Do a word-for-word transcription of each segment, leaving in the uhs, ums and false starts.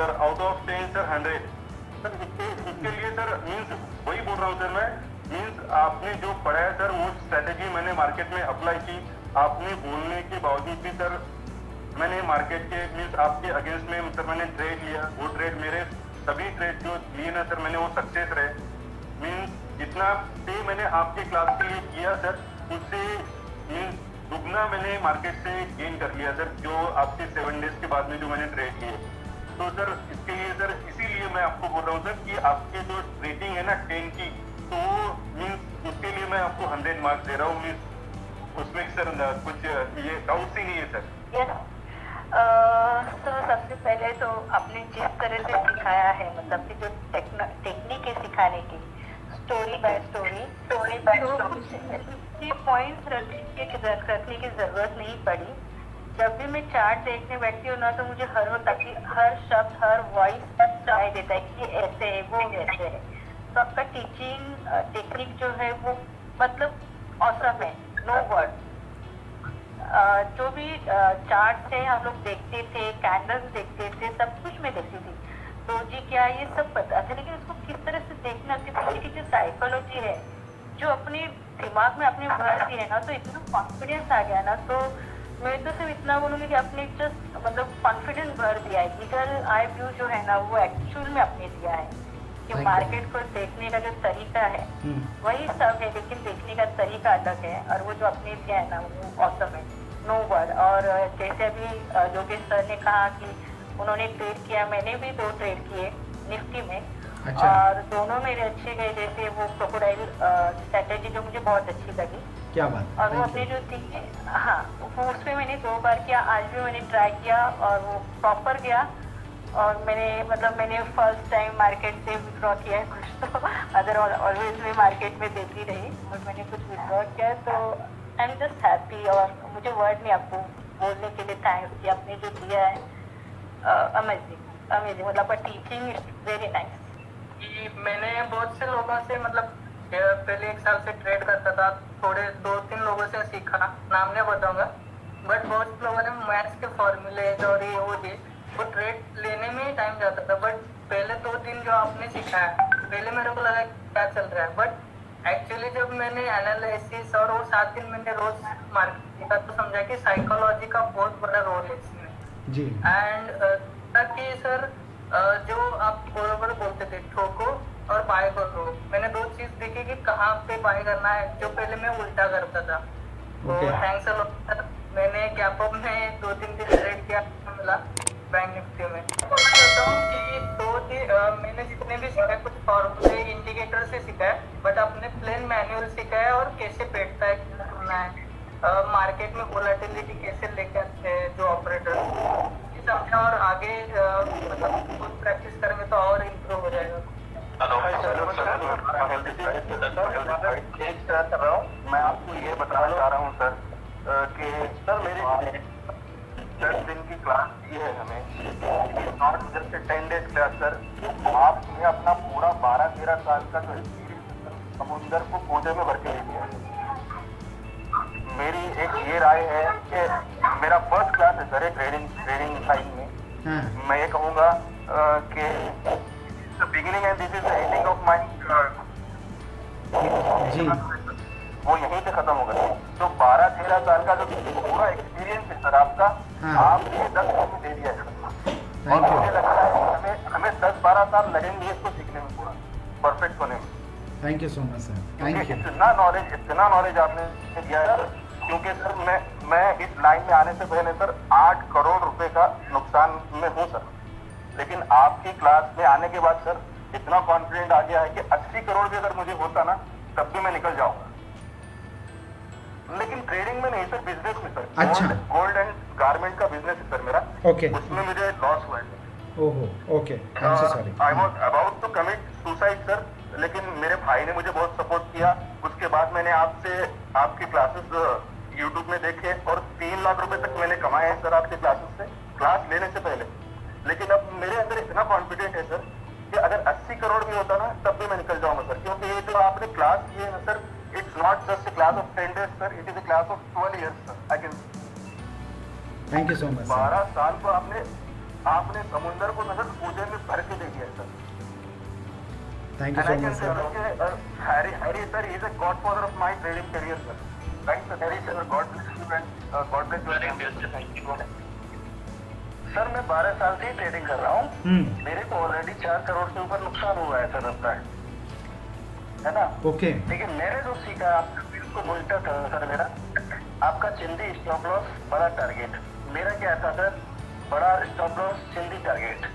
Sir out of ten sir hundred sir इसके इसके लिए सर मीन्स वही बोल रहा हूँ सर मैं मीन्स आपने जो पढ़ा है सर वो स्ट्रेटेजी मैंने मार्केट में अप्लाई की। आपने बोलने के बावजूद भी सर मैंने मार्केट के मीन्स आपके अगेंस्ट में सर मैंने ट्रेड लिया। वो ट्रेड मेरे सभी ट्रेड जो लिए ना सर मैंने वो सक्सेस रहे। मीन्स जितना पे मैंने आपके क्लास के लिए किया सर उससे मीन्स दुगना मैंने मार्केट से गेन कर लिया सर जो आपके सेवन डेज के बाद में जो मैंने ट्रेड किए। तो सर इसके लिए सर इसीलिए मैं आपको बोल रहा हूँ सर कि आपके जो ट्रेडिंग है ना टेन की तो मीन्स उसके लिए मैं आपको हंड्रेड मार्क्स दे रहा हूँ। मीन्स उसमें सर कुछ ये डाउट ही नहीं है सर। yes. uh, तो सबसे पहले तो आपने जिस तरह से सिखाया है मतलब कि जो टेक्निक है सिखाने की story by story story by story points रखने की रखने की जरूरत नहीं पड़ी। जब भी मैं चार्ट देखने बैठती हूँ ना तो मुझे हर तकली हर शब्द हर वॉइस सुनाई देता है कि ये ऐसे है वो ऐसे है। तो आपका टीचिंग टेक्निक जो है वो मतलब औसम है। नो वर्ड जो भी चार्ट थे हम लोग देखते थे कैंडल्स देखते थे सब कुछ मैं देखती थी। तो जी क्या ये सब पता था लेकिन उसको किस तरह से देखना किसी की जो साइकोलॉजी है जो अपने दिमाग में अपने भर दी है ना तो इतना कॉन्फिडेंस आ गया ना। तो मैं तो सिर्फ इतना बोलूँगी कि आपने जस्ट मतलब कॉन्फिडेंस भर दिया है। इधर आई व्यू जो है ना वो एक्चुअल में आपने दिया है कि मार्केट को देखने का जो तरीका है वही सब है लेकिन देखने का तरीका अलग है और वो जो आपने दिया है ना वो औसम है। No word. और जैसे अभी योगेश सर ने कहा कि उन्होंने ट्रेड किया मैंने भी दो ट्रेड किए निफ्टी में। अच्छा। और दोनों मेरे अच्छे गए। जैसे वो क्रोकोडाइल स्ट्रेटेजी जो मुझे बहुत अच्छी लगी। क्या बात। और वो अपने जो थी हाँ वो उसमें मैंने दो बार किया। आज भी मैंने ट्राई किया और वो प्रॉपर गया और मैंने मतलब मैंने फर्स्ट टाइम मार्केट से विथड्रॉ किया है कुछ तो अदर ऑलवेज मैं मार्केट में देती रही और मैंने कुछ विथड्रॉ किया। तो आई एम जस्ट हैप्पी और मुझे वर्ड नहीं आपको बोलने के लिए थैंक्स कि आपने जो दिया है अमेजिंग अमेजिंग मतलब टीचिंग इज वेरी नाइस। कि मैंने बहुत से लोगों से मतलब पहले एक साल से ट्रेड करता था थोड़े दो तीन लोगों से सीखा नाम नहीं बताऊंगा बट बहुत से लोगों ने मैथ्स के फॉर्मूले और ये वो जी वो ट्रेड लेने में ही टाइम जाता था। बट पहले दो दिन जो आपने सिखाया पहले मेरे को लगा क्या चल रहा है बट एक्चुअली जब मैंने एनालिसिस और वो सात दिन मैंने रोज मार्केट देखा तो समझा कि साइकोलॉजी का बहुत बड़ा रोल है इसमें। एंड ताकि सर जो आप बराबर बोलते थे ठोको और बाय करो मैंने दो चीज देखी कि कहाँ पे बाय करना है जो पहले मैं उल्टा करता था। तो थैंक्स अ लॉट सर। मैंने कैपअप में दो तीन दिन ट्रेड किया मिला बैंक निफ्टी में। कहता हूँ कि दो दिन मैंने जितने भी सीखा कुछ फॉर्मूले इंडिकेटर से सीखा है बट आपने प्लेन मैनुअल सीखा है और कैसे बैठता है क्या करना है मार्केट uh, में वोलेटिलिटी कैसे लेके आते हैं जो ऑपरेटर समझा और आगे मतलब प्रैक्टिस करेंगे तो और इम्प्रूव हो जाएगा। मैं आपको ये बताना चाह रहा हूँ सर कि सर मेरे दस दिन की क्लास दी है हमें not just ten days class sir. आप ये अपना पूरा बारह तेरह साल का जो एक्सपीरियंस समुंदर को पूजे में भर के ले गया है। मेरी एक ये राय है कि मेरा फर्स्ट क्लास है सर ट्रेडिंग ट्रेडिंग लाइन में। मैं ये कहूँगा कि beginning and this is the ending of my जी वो यहीं पे खत्म होगा। तो बारह तेरह साल का जो पूरा एक्सपीरियंस है सर आपका आपने दस साल में दे दिया है और मुझे लगता है हमें हमें दस बारह साल लगेंगे इसको सीखने में पूरा परफेक्ट होने में। Thank you so much sir. Thank you. इतना नॉलेज इतना नॉलेज आपने दिया है क्योंकि सर मैं मैं इस लाइन में आने से पहले सर आठ करोड़ रुपए का नुकसान में हूँ सर लेकिन आपकी क्लास में आने के बाद सर इतना कॉन्फिडेंट आ गया है कि अस्सी करोड़ भी अगर मुझे होता ना तब भी मैं निकल जाऊंगा लेकिन ट्रेडिंग में नहीं सर बिजनेस में सर। अच्छा। गोल्ड एंड गारमेंट का बिजनेस है सर मेरा। okay. उसमें मुझे लॉस हुआ है। ओहो, okay, I am so sorry. I was about to commit suicide sir लेकिन मेरे भाई ने मुझे बहुत सपोर्ट किया। उसके बाद मैंने आपसे आपके क्लासेस यूट्यूब में देखे और तीन लाख रुपए तक मैंने कमाए हैं सर आपके क्लासेस से क्लास लेने से पहले। लेकिन अब मेरे अंदर इतना कॉन्फिडेंट है सर कि अगर अस्सी करोड़ भी होता ना तब भी मैं निकल जाऊंगा सर क्योंकि ये जो आपने क्लास किए हैं sir it's not just class of ten days sir it is a class of twelve years sir I can. Thank you so much. बारह साल को आपने आपने समुंदर को नजर पूजे में भर के दे दिया sir. Thank you so much sir. Hari Hari sir is a God father of my trading career sir. Thank sir Hari sir, God bless you and God bless your industry. Thank you sir. मैं बारह साल से ही ट्रेडिंग कर रहा हूँ, मेरे को already चार करोड़ से ऊपर नुकसान हुआ है सर अब तक, है ना। ओके, लेकिन मैंने जो सीखा आपको बोलता था सर, मेरा आपका चिंदी स्टॉप लॉस बड़ा टारगेट, मेरा क्या था सर, बड़ा स्टॉप लॉस चिंदी टारगेट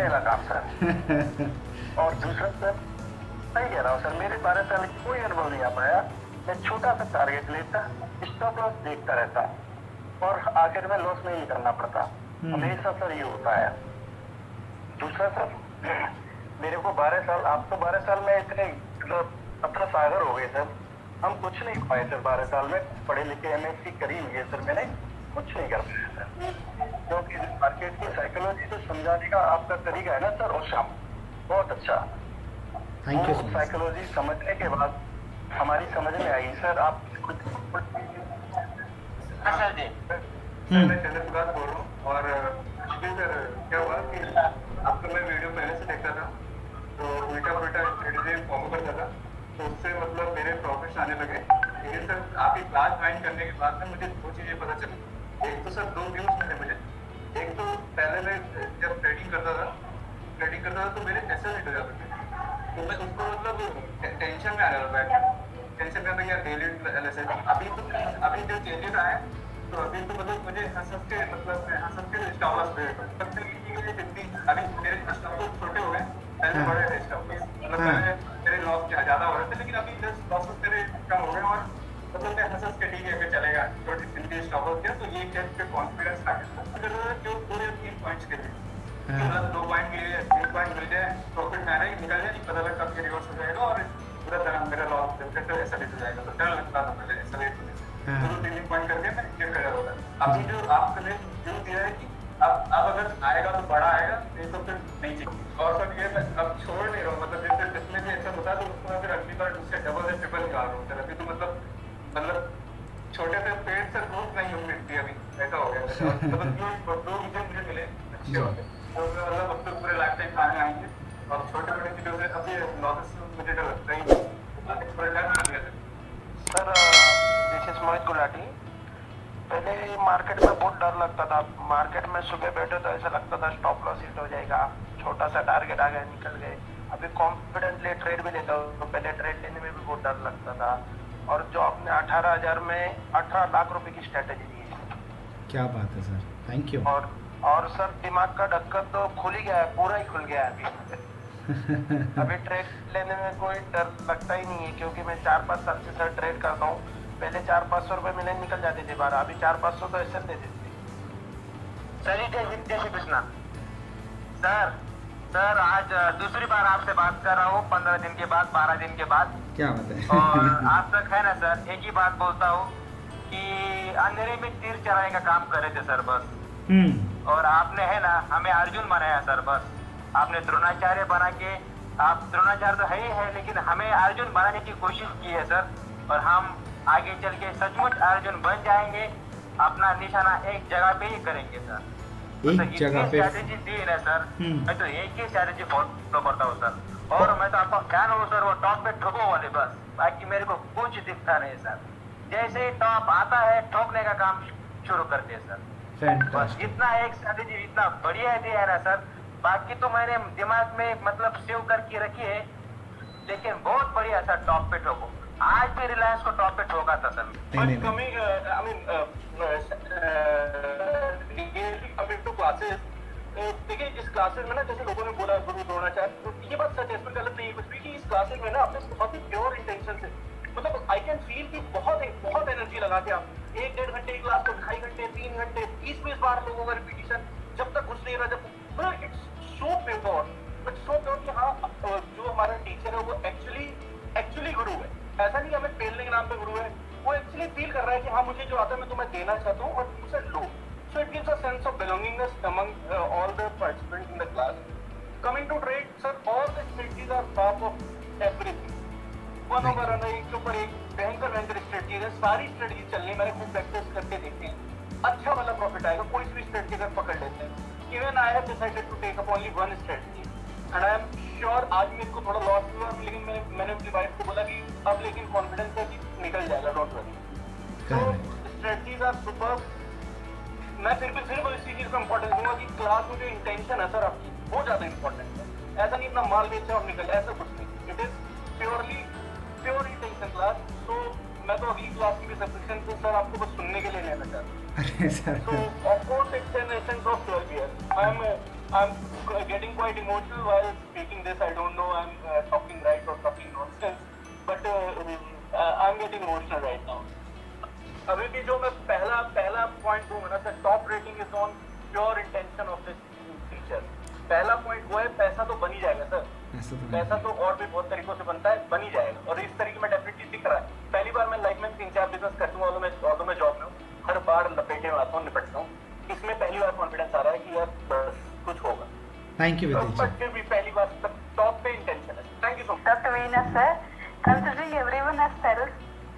पहला काम सर। और दूसरा सर सही कह रहा हूँ सर, मेरे बारह साल की कोई अनुभव नहीं आ पाया, मैं छोटा सा टारगेट लेता, स्टॉप लॉस देखता रहता और आखिर में लॉस नहीं निकलना पड़ता हमेशा सर, ये होता है। दूसरा सर मेरे को बारह साल, आप तो बारह साल में इतने मतलब अपना सागर हो गए सर, हम कुछ नहीं पाए सर बारह साल में, पढ़े लिखे एम एस सी करी हुई है सर, मैंने कुछ नहीं कर पाया सर, क्योंकि मार्केट की साइकोलॉजी को समझाने का आपका तरीका है ना सर, और शाम बहुत अच्छा, वो साइकोलॉजी समझने के बाद हमारी समझ में आई सर। आप सर जी मैं चंद्रप्रकाश बोल रहा हूँ, और सर क्या हुआ कि आपको मैं वीडियो पहले से देखता था, तो उल्टा उल्टा स्ट्रेटजी फॉलो करता था, तो उससे मतलब मेरे प्रॉफिट्स आने लगे। लेकिन सर आपकी क्लास ज्वाइन करने के बाद में मुझे दो चीज़ें पता चली, एक तो सर दो व्यूज मिले मुझे, एक तो पहले मैं जब ट्रेडिंग करता था ट्रेडिंग करता था तो मेरे पैसे निकल जाते थे, तो मैं उसको मतलब टेंशन में आ रहा था, टेंशन में भैया डेली एनालिसिस। अभी तो अभी जो चेंजेस आए तो अभी तो मतलब मुझे हंस के मतलब हंस के स्टॉप्स पे सबसे लिए जितनी अभी मेरे स्टॉप्स छोटे हो गए, पहले बड़े थे स्टॉप्स, मतलब पहले मेरे लॉस ज्यादा हो रहे थे, लेकिन अभी जस्ट लॉसेस मेरे कम हो गए और मतलब मैं हंस के ठीक है कि चलेगा छोटे छोटे स्टॉप्स के, तो ये चेक पे कॉन्फिडेंस आ गया जो पूरे तीन पॉइंट्स के लिए दो पॉइंट के लिए तीन पॉइंट मिल जाए, प्रॉफिट मैंने निकल जाए, पता लग कब ये रिवर्स हो जाएगा और पूरा तरह मेरा लॉस करके ऐसा निकल जाएगा, तो डर लगता था पहले ऐसा नहीं पॉइंट करके मैं क्लियर कर रहा था। अभी जो आपने जो दिया है कि अब अब अगर आएगा तो बड़ा आएगा, नहीं तो फिर नहीं चाहिए। और सर ये मैं अब छोड़ नहीं रहा हूँ, मतलब जैसे जिसमें भी ऐसा होता है तो उसको मैं फिर अगली बार उससे डबल या ट्रिपल निकाल रहा हूँ सर। अभी तो मतलब मतलब छोटे से पेड़ से ग्रोथ नहीं हो मिलती, अभी ऐसा हो गया मतलब दो मुझे मुझे मिले अच्छे होते और मतलब अब तो पूरे लाइफ टाइम खाने आएंगे, और छोटे छोटे चीज़ों से अभी लॉसेस मुझे डर लगता ही पूरे टाइम मिल गया सर। मोहित गुलाटी, पहले मार्केट में बहुत डर लगता था, मार्केट में सुबह बैठे तो ऐसा लगता था स्टॉप लॉस हिट हो जाएगा, छोटा सा टारगेट आ गया निकल गए। अभी कॉन्फिडेंटली ट्रेड भी लेता हूँ, तो पहले ट्रेड लेने में भी बहुत डर लगता था। और जो आपने अठारह हजार में अठारह लाख रुपए की स्ट्रेटेजी दी है, क्या बात है सर, थैंक यू। और और सर दिमाग का ढक्कन तो खुल ही गया है, पूरा ही खुल गया है अभी अभी ट्रेड लेने में कोई डर लगता ही नहीं है, क्योंकि मैं चार पाँच साल से सर ट्रेड करता हूँ, पहले चार पाँच सौ रुपये मिले निकल जाते थे बारह, अभी चार पाँच सौ तो ऐसे दे देते सर। जैसे बिजना सर, सर आज दूसरी बार आपसे बात कर रहा हूँ पंद्रह दिन के बाद, बारह दिन के बाद, क्या बात है। और आप तक है ना सर, एक ही बात बोलता हूँ कि अंधेरे में तीर चलाने का काम कर रहे थे सर बस, और आपने है ना हमें अर्जुन बनाया सर बस, आपने द्रोणाचार्य बना के, आप द्रोणाचार्य तो है ही है लेकिन हमें अर्जुन बनाने की कोशिश की है सर, और हम आगे चल के सचमुच अर्जुन बन जाएंगे, अपना निशाना एक जगह पे ही करेंगे सर। एक जगह पे स्ट्रेटजी दी है सर, मैं तो एक ही स्ट्रेटजी फॉलो करता हूँ सर, और मैं तो आपका फैन हूँ सर, वो टॉप पे ठोको वाले बस, बाकी मेरे को कुछ दिखता नहीं सर, जैसे टॉप आता है ठोकने का काम शुरू करते हैं सर बस। इतना एक स्ट्रेटजी इतना बढ़िया दिया है ना सर, बाकी तो मैंने दिमाग में मतलब सेव करके रखी है, लेकिन बहुत बढ़िया सर टॉप पे ठोको, आज भी रिलायंस को टॉप पे ठोका था sir. But coming I mean to classes, देखिए इस क्लासेस में ना जैसे लोगों ने बोला गुरु द्रोणाचार्य, तो ये बात सच इसमें गलत नहीं है कुछ भी, कि इस क्लासेस में ना आपने बहुत ही प्योर इंटेंशन से मतलब आई कैन फील कि बहुत बहुत एनर्जी लगा के आप एक डेढ़ घंटे की क्लास को ढाई घंटे तीन घंटे बीस बीस बार लोगों का रिपीटिशन जब तक घुस नहीं रहा, जब मतलब it's so pure it's so pure कि हाँ जो हमारा टीचर है वो एक्चुअली एक्चुअली गुरु है, ऐसा नहीं हमें पेलने के नाम पे गुरु है, वो एक्चुअली फील कर रहा है कि हाँ मुझे जो आता है मैं तुम्हें देना चाहता हूँ और तुमसे लो, so it gives a sense of belongingness among all the participants in the class. Coming to trade sir, all the strategies are top of everything, one over another, एक के ऊपर एक भयंकर भयंकर स्ट्रेटजीज है, सारी स्ट्रेटजी चलनी मैंने खूब प्रैक्टिस करके देखी है, अच्छा वाला प्रॉफिट आएगा, कोई भी स्ट्रेटजी अगर पकड़ लेते हैं even I have decided to take up only one strategy and I am sure आज मेरे को थोड़ा लॉस हुआ, लेकिन मैंने मैंने अपनी वाइफ को बोला कि अब लेकिन कॉन्फिडेंस है कि निकल जाएगा, डॉट वरी। तो स्ट्रेटजीज आर सुपर। मैं फिर भी सिर्फ इसी चीज को इम्पोर्टेंस दूंगा कि क्लास में जो इंटेंशन है सर आपकी वो ज्यादा इम्पोर्टेंट है। ऐसा नहीं अपना माल बेचा और निकल, ऐसा कुछ नहीं। It is purely pure intention class. तो मैं तो अगली क्लास की सब्सक्रिप्शन तो सर आपको बस सुनने के लिए लेना चाहता हूं। सर तो of course explanations of twelve years I am I am getting quite emotional while speaking this. I don't know I am talking right और talking nonsense, but I am getting emotional right now. अभी भी जो मैं पहला पहला point दूंगा ना sir, top rating is on pure intention of this teacher. पहला पॉइंट वो है पैसा तो बन ही जाएगा सर, पैसा तो और भी बहुत तरीकों से बनता है, बन ही जाएगा। और इस तरीके में डेफिनेटली दिख रहा है। पहली बार मैं लाइफ में तीन चार बिजनेस करता हूँ, ऑल्दो मैं जॉब में हूँ, हर बार लपेटे में आता हूँ, निपटता हूँ। इसमें पहली बार कॉन्फिडेंस आ रहा है कि यार बस कुछ होगा। Thank you. बट फिर भी पहली बार टॉप पे इंटेंशन है। Thank you so much doctor Veena sir. Considering everyone has self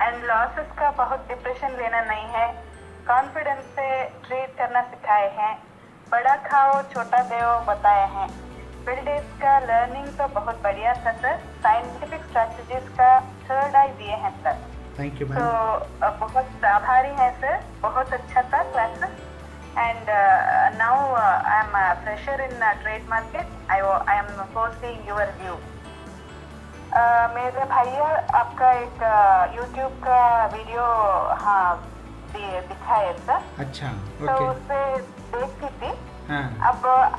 and losses का बहुत डिप्रेशन लेना नहीं है, कॉन्फिडेंस से ट्रेड करना सिखाए हैं, बड़ा खाओ छोटा देओ बताए हैं। बिल डेट्स का लर्निंग तो बहुत बढ़िया था सर। साइंटिफिक स्ट्रैटेजीज का थर्ड आई दिए हैं सर। Thank you ma'am. तो बहुत आभारी हैं सर, बहुत अच्छा था classes. And now I am fresher in trade market, I I am forcing your view. मेरे भैया आपका एक यूट्यूब का वीडियो हाँ दिखा है सर। अच्छा, तो उससे देखती थी। अब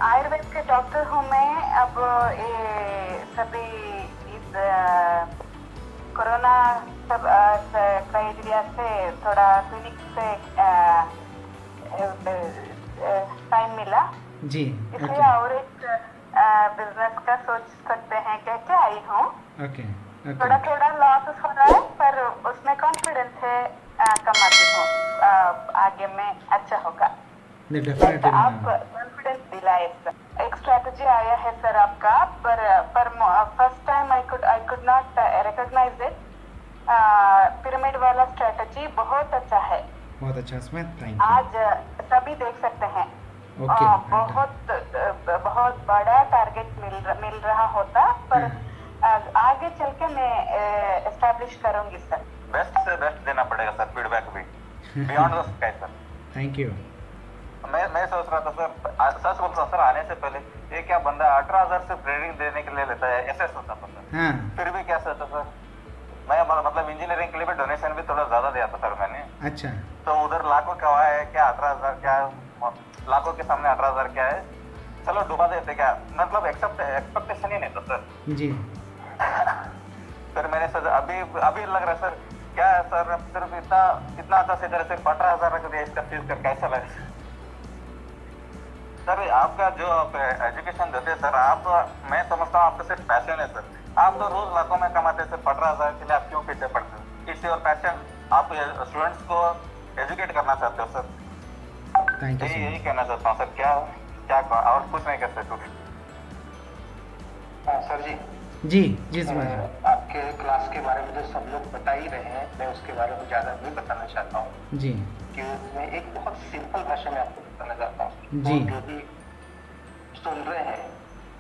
आयुर्वेद के डॉक्टर हूँ मैं। अब ये सभी इस कोरोना सब क्राइटेरिया से थोड़ा क्लिनिक से टाइम मिला जी, इसलिए और एक बिजनेस का सोच सकते हैं कह के आई हूँ। थोड़ा थोड़ा लॉस हो रहा है पर उसमें कॉन्फिडेंस है, कमाती हूँ, आगे में अच्छा होगा। Yes, आप कॉन्फिडेंस दिलाए सर। एक स्ट्रेटजी आया है सर आपका, पर पर first time I could I could not recognise it. Pyramid वाला स्ट्रेटजी बहुत अच्छा है, बहुत अच्छा। इसमें थैंक यू। आज सभी देख सकते हैं। okay, आ, बहुत बहुत बड़ा टारगेट मिल मिल रहा होता, पर yeah. आगे चल के मैं एस्टैब्लिश करूंगी सर। बेस्ट से बेस्ट देना पड़ेगा सर, फीडबैक भी beyond the sky sir. Thank you. मैं मैं सोच रहा था सर, सच बोलता सर, आने से पहले ये क्या बंदा अठारह हजार से ट्रेनिंग देने के लिए लेता है, ऐसे सोचा था। फिर भी क्या सोचा सर, मैं मतलब इंजीनियरिंग के लिए भी डोनेशन भी थोड़ा ज्यादा दिया था सर मैंने। अच्छा, तो उधर लाखों का हुआ है क्या, अठारह हजार क्या लाखों के सामने अठारह हजार क्या है, चलो डुबा देते क्या, मतलब एक्सपेक्टेशन ही नहीं था सर जी। फिर मैंने सोचा अभी अभी लग रहा है सर क्या सर, सिर्फ इतना इतना अच्छा से कर सिर्फ अठारह हजार रख दिया, इसका फीस कर कैसा लगा सर। आपका जो आप एजुकेशन देते सर, आप मैं समझता हूँ आपका सिर्फ पैशन है सर। आप तो रोज लाखों में कमाते सर, पंद्रह हजार के लिए आप क्यों पीछे पड़ते हो, इसी और पैशन आप स्टूडेंट्स को एजुकेट करना चाहते हो सर। Thank you. यही कहना चाहता हूँ सर, क्या क्या और कुछ नहीं कर सकते सर। जी जी जी सर, आपके क्लास के बारे में तो सब लोग बता ही रहे हैं, मैं उसके बारे में ज़्यादा नहीं बताना चाहता हूँ जी। कि मैं एक बहुत सिंपल भाषा में आपको बताना चाहता हूँ जी। जो भी सुन रहे हैं,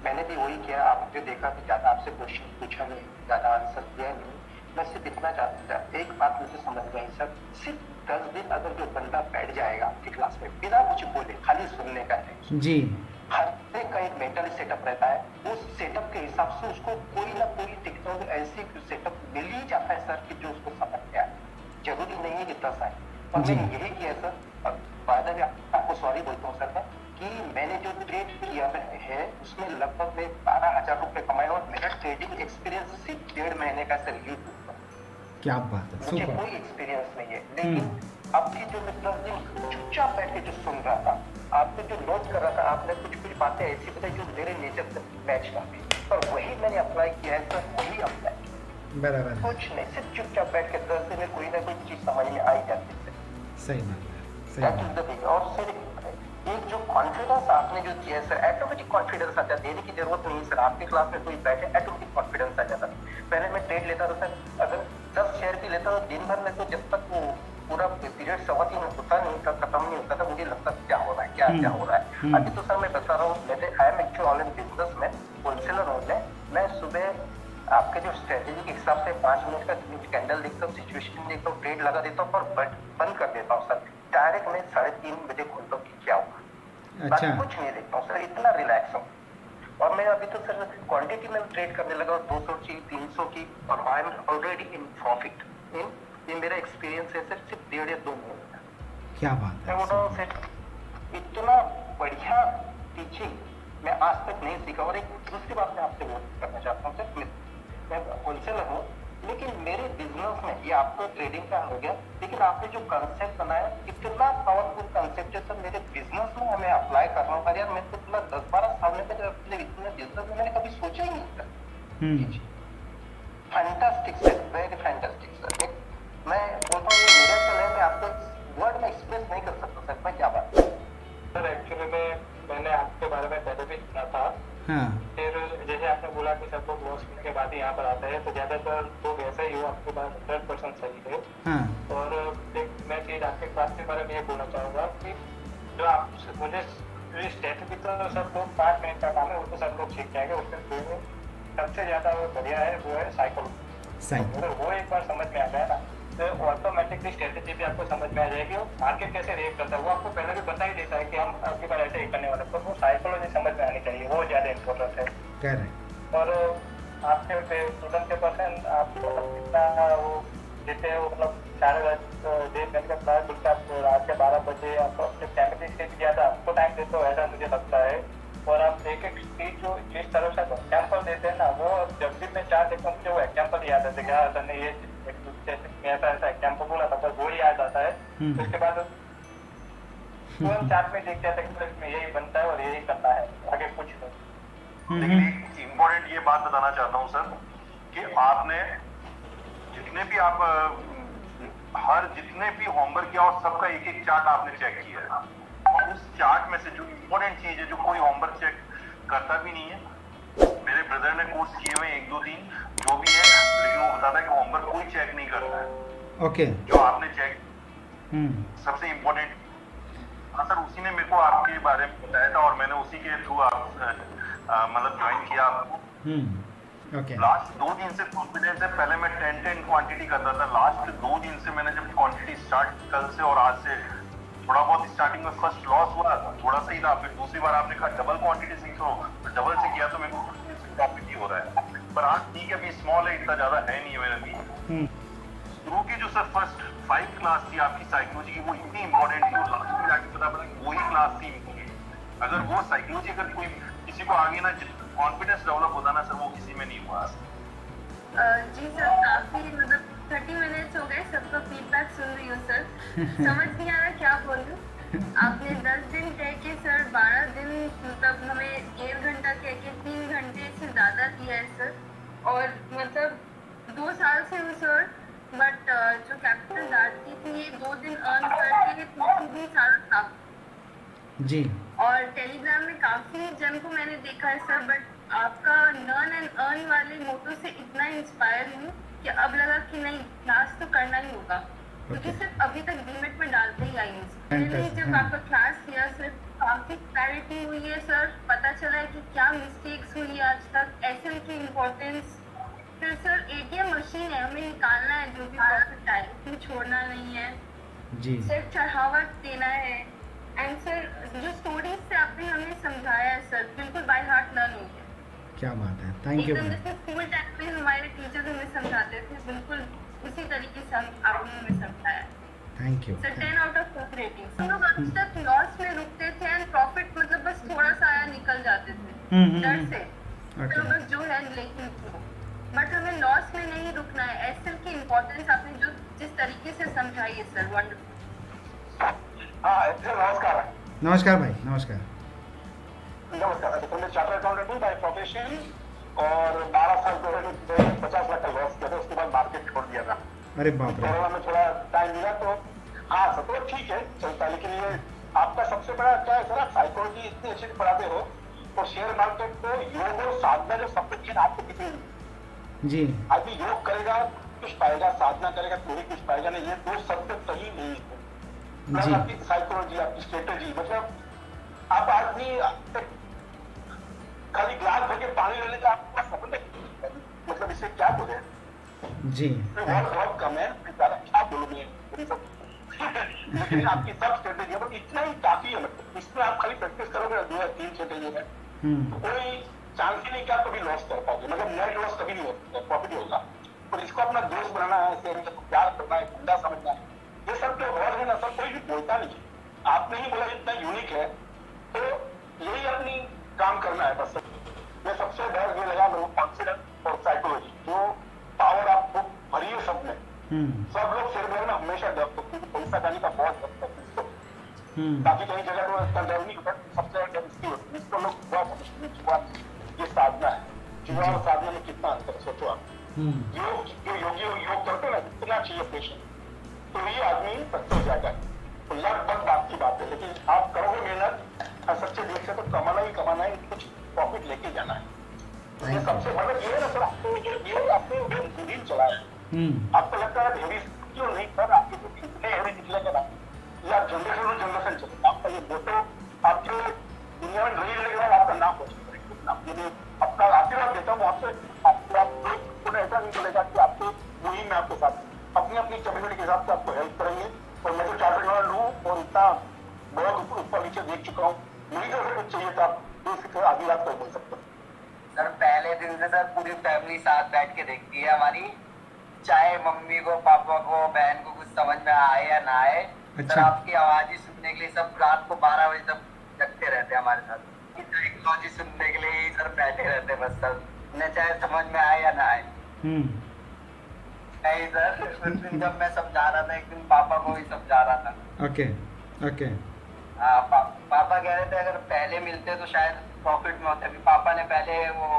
मैंने भी वही किया, आपने देखा कि ज़्यादा आपसे क्वेश्चन पूछा नहीं, ज़्यादा आंसर दिया नहीं। मैं सिर्फ इतना चाहता था, एक बात मुझे समझ गई सर, सिर्फ दस दिन अगर जो बंदा बैठ जाएगा आपकी क्लास में बिना कुछ बोले, खाली सुनने का है जी, हर एक का एक मेंटल सेटअप रहता है, उस सेटअप के हिसाब से उसको कोई ना कोई टेक्नोलॉजी ऐसी सेटअप मिल ही जाता है सर कि जो उसको समझ गया। जरूरी नहीं है जितना सा है, और मैंने यही किया सर। और बाद में आपको सॉरी बोलता हूँ सर मैं कि मैंने जो ट्रेड किया है उसमें लगभग मैं बारह हजार रुपये कमाए, और मेरा ट्रेडिंग एक्सपीरियंस सिर्फ डेढ़ महीने का सर यूट्यूब पर। क्या बात है, मुझे कोई एक्सपीरियंस नहीं है, लेकिन आपकी जो मैं दस दिन चुपचाप बैठ के जो सुन रहा था, आपने जो नोट कर रहा था, आपने कुछ कुछ बातें ऐसी बताई जो मेरे नेचर से मैच करती, पर वही मैंने अप्लाई किया है सर, वही अप्लाई किया बराबर, कुछ नहीं, सिर्फ चुपचाप बैठ के दस दिन में कोई ना कोई चीज समझ में आई जाती है। सही बात है। और सर एक जो कॉन्फिडेंस आपने जो किया है सर, ऑटोमेटिक कॉन्फिडेंस आ जाता, देने की जरूरत नहीं सर। आपके क्लास में कोई बैठे ऑटोमेटिक कॉन्फिडेंस आ जाता। पहले मैं ट्रेड लेता था सर, अगर दस शेयर भी लेता हूँ दिन भर में, तो जब तक वो पूरा पीरियड सवा तीन होता नहीं था, खत्म नहीं होता था, मुझे लगता क्या हो रहा है क्या क्या हो रहा है। अभी तो सर मैं बस स्ट्रेटेजी के हिसाब से पाँच मिनट का कैंडल देखता हूँ, सिचुएशन देखता हूँ, ट्रेड लगा देता हूँ और बंद कर देता हूँ सर। डायरेक्ट मैं साढ़े तीन बजे खोलता हूँ कि क्या होगा, बाकी कुछ नहीं देखता हूँ सर, इतना रिलैक्स हूँ। और मैं अभी तो सर क्वांटिटी में ट्रेड करने लगा हूँ दो सौ की, तीन सौ की, और I am already in profit. इन ये मेरा एक्सपीरियंस है सर, सिर्फ डेढ़ या दो महीने। क्या बात है सर, इतना बढ़िया टीचिंग मैं आज तक नहीं सीखा। और एक दूसरी बात मैं आपसे बोल करना चाहता हूँ सर, मैं होलसेलर हूँ लेकिन मेरे बिजनेस में ये आपको ट्रेडिंग का हो गया, लेकिन आपने जो कंसेप्ट बनाया इतना पावरफुल कंसेप्ट है सर, मेरे बिजनेस में मैं अप्लाई कर रहा हूँ। अरे यार मैं तो इतना दस बारह साल में इतने बिजनेस में मैंने कभी सोचा ही नहीं था। Fantastic sir, very fantastic sir. मैं बोलता हूँ ये मेरा मैं आपको वर्ड में एक्सप्रेस नहीं कर सकता सर। मैं क्या बात सर, एक्चुअली में मैंने आपके बारे में पहले भी सुना था। हाँ। फिर जैसे आपने बोला कि सब लोग लॉस के बाद ही यहाँ पर आते हैं, तो ज्यादातर लोग ऐसा ही हो, आपके पास हंड्रेड परसेंट सही है। हाँ। और एक मैं चीज आपके पास के बारे में ये बोलना चाहूँगा कि जो आप मुझे स्ट्रेटजी तो सब लोग पाँच मिनट का काम है, उसको सब लोग सीख जाएंगे। उसमें सबसे ज्यादा वो बढ़िया है वो है साइकोलॉजी। अगर वो एक बार समझ में आ जाए ना तो ऑटोमेटिकली स्ट्रेटेजी भी आपको समझ में आ जाएगी। मार्केट कैसे रिएक्ट करता है वो आपको पहले भी बता ही देता है कि हम आपके बार ऐसे ही करने वाले, पर वो साइकोलॉजी समझ में आनी चाहिए, वो ज़्यादा इम्पोर्टेंट है। करेक्ट। और आपके स्टूडेंट के परसेंट आप कितना वो देते हैं, मतलब साढ़े दस डेढ़ घंटे का क्लास आप रात के बारह बजे आपको अपने फैमिली से भी ज़्यादा आपको टाइम देते हो, ऐसा मुझे लगता है। और आप एक एक चीज जो जिस तरफ से एग्जाम्पल देते हैं ना, वो जब भी मैं चार देखता हूँ मुझे वो एग्जाम्पल याद आता है कि हाँ सर ने ये ऐसा ऐसा एग्जाम्पल बोला था, पर वो याद आता है। उसके बाद तुरंत चार्ट में देख जाते हैं कि यही बनता है और यही करना है, आगे कुछ नहीं। लेकिन एक इम्पोर्टेंट ये बात बताना चाहता हूँ सर कि आपने जितने भी आप हर जितने भी होमवर्क किया और सबका एक एक चार्ट आपने चेक किया, उस चार्ट में से जो इम्पोर्टेंट चीज है जो कोई होमवर्क चेक करता भी नहीं है। मेरे ब्रदर ने कोर्स किए हुए एक दो दिन जो भी है, लेकिन वो बताता है कि होमवर्क कोई चेक नहीं करता है। ओके। जो आपने चेक सबसे इम्पोर्टेंट, हाँ सर, उसी ने मेरे को आपके बारे में बताया था और मैंने उसी के थ्रू आप मतलब ज्वाइन किया आपको। ओके। लास्ट दो दिन से कॉन्फिडेंस है, पहले मैं टेन टेन क्वान्टिटी करता था, लास्ट दो दिन से मैंने जब क्वान्टिटी स्टार्ट कल से और आज से थोड़ा बहुत स्टार्टिंग में फर्स्ट लॉस हुआ थोड़ा सा ही था, फिर दूसरी बार आपने कहा डबल क्वांटिटी से करो, फिर डबल से किया तो मेरे को प्रॉफिट ही हो रहा है। पर आज ठीक है, अभी स्मॉल है, इतना ज्यादा है नहीं है मेरे लिए। शुरू की जो सर फर्स्ट फाइव क्लास थी आपकी साइकोलॉजी की, वो इतनी इम्पोर्टेंट थी, लास्ट में जाके पता पड़ा कि वही क्लास थी। अगर वो साइकोलॉजी अगर कोई किसी को आगे ना कॉन्फिडेंस डेवलप होता ना सर, वो किसी में नहीं हुआ। जी सर, काफी मतलब थर्टी मिनट्स हो गए, सबको फीडबैक सुन रही हूँ सर, समझ नहीं आ रहा क्या बोलूँ। आपने दस दिन कह के सर बारह दिन मतलब हमें डेढ़ घंटा कह के तीन घंटे से ज़्यादा दिया है सर। और मतलब दो साल से हूँ सर, बट जो कैपिटल डालती थी ये दो दिन अर्न करके पूरी साल था जी। और टेलीग्राम में काफ़ी जन को मैंने देखा है सर, बट आपका लर्न एंड अर्न वाले मोटो से इतना इंस्पायर हूँ कि अब लगा कि नहीं क्लास तो करना ही होगा, क्योंकि okay. सिर्फ अभी तक लिमिट में डालते ही आई हूँ। जब आपका क्लास किया सर, काफी क्लैरिटी हुई है सर, पता चला है कि क्या मिस्टेक्स हुई है आज तक, एसएल की इम्पोर्टेंस। फिर सर एटीएम मशीन है, हमें निकालना है जो भी प्रॉफिट आए, फिर छोड़ना नहीं है जी, सिर्फ चढ़ावट देना है। एंड सर जो स्टोरीज से आपने हमें समझाया है सर, बिल्कुल बाय हार्ट लर्न हो गया। क्या बात है, थैंक यू। जैसे स्कूल टाइम में हमारे टीचर्स हमें समझाते थे, बिल्कुल उसी तरीके से आपने हमें समझाया। Thank you sir. Ten out of four rating. हम लोग अब तक लॉस में रुकते थे एंड प्रॉफिट मतलब बस थोड़ा सा आया निकल जाते थे डर से, तो बस जो है लेकिन बट हमें लॉस में नहीं रुकना है। एसएल की इम्पोर्टेंस आपने जो जिस तरीके से समझाई है सर, वंडरफुल। हां एसएल, नमस्कार। नमस्कार भाई, नमस्कार। नमस्कार। तो मैं चार्टर्ड अकाउंटेंट हूँ बाय प्रोफेशन, और बारह साल पहले पचास लाख का लॉस किया था, उसके बाद मार्केट छोड़ दिया था। अरे बाप रे। कोरोना में थोड़ा टाइम मिला तो हाँ सर, तो ठीक है चलता। लेकिन ये आपका सबसे बड़ा क्या है सर, आप साइकोलॉजी इतनी अच्छी पढ़ाते हो, और शेयर मार्केट को योग और साधना जो सब कुछ आपको कितनी जी, अभी योग करेगा कुछ पाएगा, साधना करेगा पूरी कुछ पाएगा नहीं, ये दो शब्द सही नहीं है। आपकी साइकोलॉजी, आपकी स्ट्रेटेजी, मतलब आप आदमी खाली ग्लास भर के पानी लेने का आपका मतलब इस इससे क्या बोले जी, तो बहुत कम है, क्या बोलोगे आपकी सब स्ट्रेटेजी है, इतना ही काफी है। इसमें आप खाली प्रैक्टिस करोगे दो या तीन स्ट्रेटेजी में, कोई चांस ही नहीं कि आप कभी लॉस कर पाओगे, मतलब नेट लॉस कभी नहीं होता, प्रॉफिट होगा। और इसको अपना दोस्त बनाना है, इसे प्यार करना है, गुंडा समझना है, ये सब तो और है ना सर, कोई भी बोलता नहीं। आपने ही बोला इतना यूनिक है, तो यही अपनी काम करना है बस। ये सबसे डर ये लगा मेरे कॉन्फिडेंस और साइकोलॉजी, जो पावर आपको भरी है सब में। सब लोग शेयर बाजार में हमेशा डर, क्योंकि पैसा डालने का बहुत डर है, बाकी कहीं जगह तो इसका डर नहीं होता। सबसे डर इसकी होती है जिसको लोग बहुत, ये साधना है, जुआ और साधना में कितना अंतर है सोचो आप। योग जो योगी योग करते ना इतना चाहिए पेशेंट, तो ये आदमी सत्य हो जाएगा। तो लगभग बात की बात है, लेकिन आप करोगे मेहनत सच्चे दिल से तो कमाना ही कमाना है, कुछ प्रॉफिट लेके जाना है। ये सबसे मतलब ये है ना सर, आपको ये आपने रूटीन चलाया, आपको लगता है हेवी क्यों नहीं सर, आपके तो इतने हेवी निकलेगा ना, ये आप जनरेशन टू जनरेशन चलेगा आपका ये फोटो, आपके दुनिया में नहीं लगेगा, आपका नाम हो जाएगा। अपना आशीर्वाद देता हूँ आपसे, आपको ऐसा नहीं चलेगा कि आपको वही मैं आपके साथ अपनी अपनी कम्युनिटी के हिसाब से आपको हेल्प करेंगे। और मैं तो चार्टर्ड अकाउंटेंट हूँ और इतना बहुत ऊपर नीचे देख चुका हूँ, मुझे अगर कुछ चाहिए तो आप बेफिक्र आधी रात तक बोल सकते हो। सर पहले दिन से सर पूरी फैमिली साथ बैठ के देखती है हमारी, चाहे मम्मी को पापा को बहन को कुछ समझ में आए या ना आए। सर आपकी आवाज ही सुनने के लिए सब रात को बारह बजे तक जगते रहते हैं हमारे साथ, साइकोलॉजी सुनने के लिए सर बैठे रहते बस, सर न चाहे समझ में आए या ना आए। नहीं सर उस दिन जब मैं समझा रहा था, एक दिन पापा को भी समझा रहा था। Okay okay. हाँ पा, पापा कह रहे थे अगर पहले मिलते तो शायद प्रॉफिट में होते, अभी पापा ने पहले वो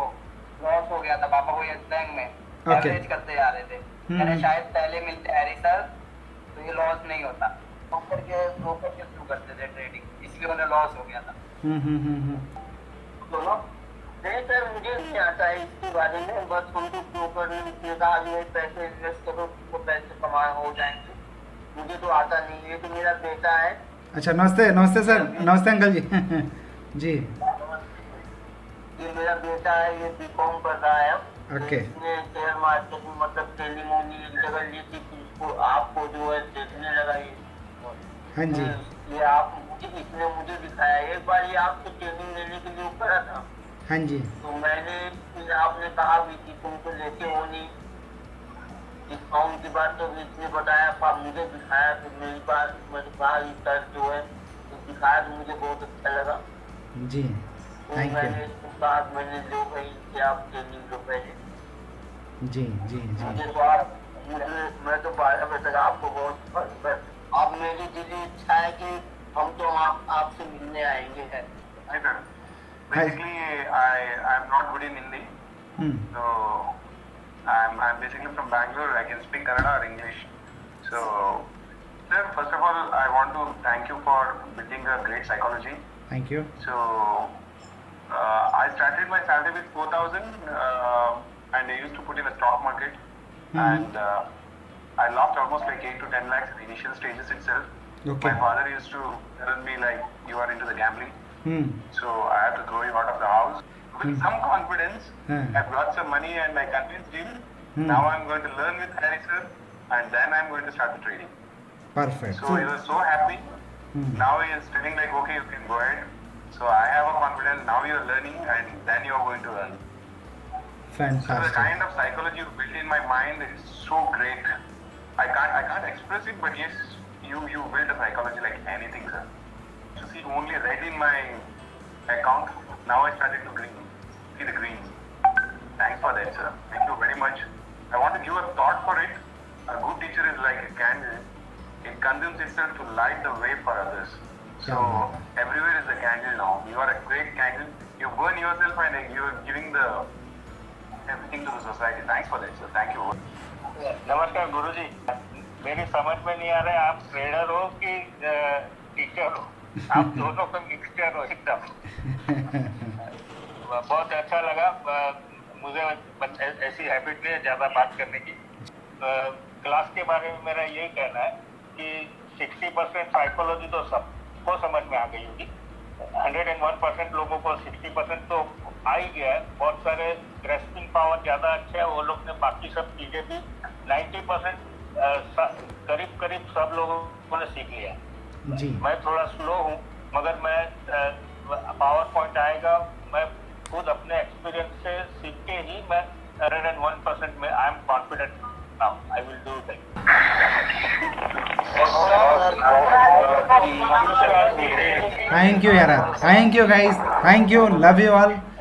लॉस हो गया था, पापा को यस बैंक में एवरेज करते जा रहे थे, कह रहे शायद पहले मिलते अरे सर तो ये लॉस नहीं होता, ब्रोकर के ब्रोकर के थ्रू करते थे ट्रेडिंग, इसलिए उन्हें लॉस हो गया था। बोलो नहीं सर मुझे नहीं आता है इसके बारे में, बस उनको ब्रोकर ने कहा ये पैसे इन्वेस्ट करो तो पैसे कमाए हो जाएंगे, मुझे तो आता नहीं है। तो मेरा बेटा है। अच्छा नमस्ते, नमस्ते सर, नमस्ते अंकल जी। जी ये मेरा बेटा है, ये बी कॉम कर रहा है, इसने शेयर मार्केट में मतलब ट्रेनिंग होनी एक जगह ली थी, इसको आपको जो है देखने लगा ये। हाँ जी ये आप मुझे, इसने मुझे दिखाया एक बार, ये आपको ट्रेनिंग लेने के लिए करा था। हाँ जी तो मैंने आपने कहा भी कि तुमको लेके होनी डिस्काउंट की बात, तो इसने बताया मुझे दिखाया, तो मेरी बात मैंने कहा सर जो है तो दिखाया, तो मुझे बहुत अच्छा लगा जी। तो मैंने इसके बाद मैंने लो गई कि आप ट्रेनिंग लो पहले जी जी जी। मुझे तो आप मुझे मैं तो बारह बजे तक आपको बहुत, अब मेरी दिली इच्छा है कि हम तो आपसे मिलने आएंगे है ना। Basically, I I'm not good in Hindi, hmm. so I'm I'm basically from Bangalore. I can speak Kannada or English. So, sir, first of all, I want to thank you for building a great psychology. Thank you. So, uh, I started my salary with four thousand, uh, and I used to put in a stock market, mm-hmm. and uh, I lost almost like eight to ten lakhs in the initial stages itself. Okay. My father used to tell me like, you are into the gambling. Hmm. So I had to throw him out of the house with hmm. some confidence. Hmm. I brought some money and I convinced him. Hmm. Now I'm going to learn with Harrison and then I'm going to start the trading. Perfect. So hmm. he was so happy. Hmm. Now he is telling like, okay, you can go ahead. So I have a confidence. Now you're learning and then you're going to earn. Fantastic. So the kind of psychology you built in my mind is so great. I can't I can't express it, but yes, you you built a psychology like anything, sir. See only red in my account. Now I started to green. See the greens. Thanks for that, sir. Thank you very much. I want to give a thought for it. A good teacher is like a candle. It consumes itself to light the way for others. So everywhere is a candle now. You are a great candle. You burn yourself and you are giving the everything to the society. Thanks for that, sir. Thank you. Namaskar, Guruji. मेरी समझ में नहीं आ रहा है आप trader हो कि teacher हो, आप दोनों का मिक्सचर हो एकदम। बहुत अच्छा लगा, मुझे ऐसी हैबिट नहीं है ज़्यादा बात करने की। क्लास के बारे में मेरा यही कहना है कि सिक्सटी परसेंट साइकोलॉजी तो सबको समझ में आ गई होगी, हंड्रेड एंड वन परसेंट लोगों को सिक्सटी परसेंट तो आई है, बहुत सारे ग्रेस्पिंग पावर ज्यादा अच्छा है, वो लोग ने बाकी सब चीजें भी नब्बे परसेंट करीब करीब सब लोगों ने सीख लिया जी। मैं थोड़ा स्लो हूँ मगर मैं पावर पॉइंट आएगा, मैं खुद अपने एक्सपीरियंस से सीख के ही मैं हंड्रेड एंड वन परसेंट में I am confident now, I will do that. Thank you यार, thank you guys, thank you, love you all.